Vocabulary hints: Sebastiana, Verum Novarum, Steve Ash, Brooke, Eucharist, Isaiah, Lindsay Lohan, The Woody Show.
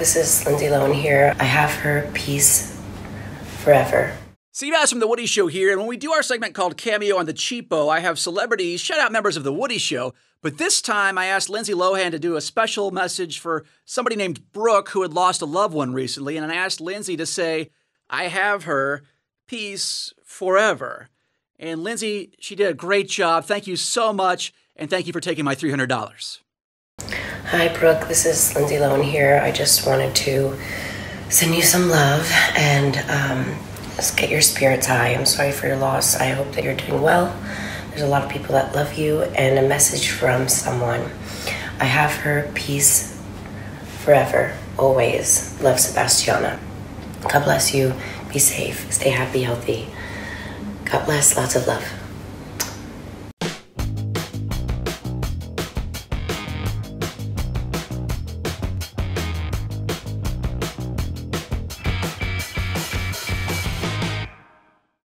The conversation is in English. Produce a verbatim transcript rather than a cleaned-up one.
This is Lindsay Lohan here. I have her peace forever. Steve Ash from The Woody Show here, and when we do our segment called Cameo on the Cheapo, I have celebrities shout out members of The Woody Show, but this time I asked Lindsay Lohan to do a special message for somebody named Brooke who had lost a loved one recently, and I asked Lindsay to say, I have her peace forever. And Lindsay, she did a great job. Thank you so much, and thank you for taking my three hundred dollars. Hi, Brooke. This is Lindsay Lohan here. I just wanted to send you some love and um, just get your spirits high. I'm sorry for your loss. I hope that you're doing well. There's a lot of people that love you, and a message from someone. I have her peace forever, always. Love, Sebastiana. God bless you. Be safe. Stay happy, healthy. God bless. Lots of love.